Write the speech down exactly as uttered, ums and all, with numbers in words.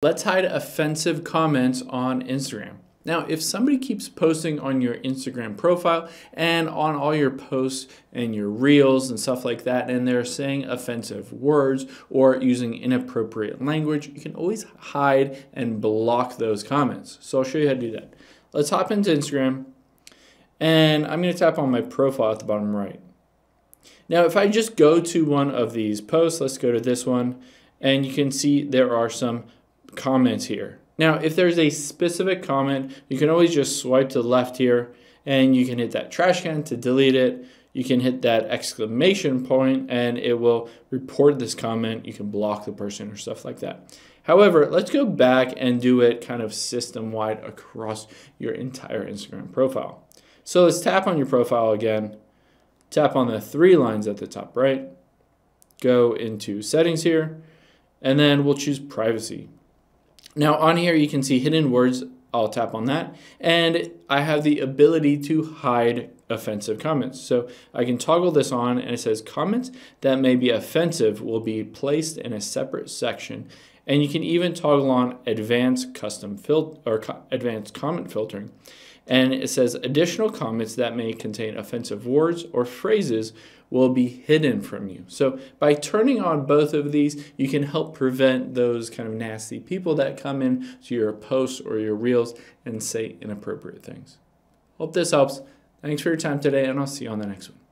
Let's hide offensive comments on Instagram. Now, if somebody keeps posting on your Instagram profile and on all your posts and your reels and stuff like that, and they're saying offensive words or using inappropriate language, you can always hide and block those comments. So I'll show you how to do that. Let's hop into Instagram, and I'm gonna tap on my profile at the bottom right. Now, if I just go to one of these posts, let's go to this one, and you can see there are some comments here. Now, if there's a specific comment, you can always just swipe to the left here, and you can hit that trash can to delete it. You can hit that exclamation point and it will report this comment. You can block the person or stuff like that. However, let's go back and do it kind of system-wide across your entire Instagram profile. So let's tap on your profile again, tap on the three lines at the top right, go into settings here, and then we'll choose privacy. Now on here you can see hidden words. I'll tap on that, and I have the ability to hide offensive comments. So I can toggle this on, and it says comments that may be offensive will be placed in a separate section. And you can even toggle on advanced custom filter or co advanced comment filtering. And it says additional comments that may contain offensive words or phrases will be hidden from you. So by turning on both of these, you can help prevent those kind of nasty people that come in to your posts or your reels and say inappropriate things. Hope this helps. Thanks for your time today, and I'll see you on the next one.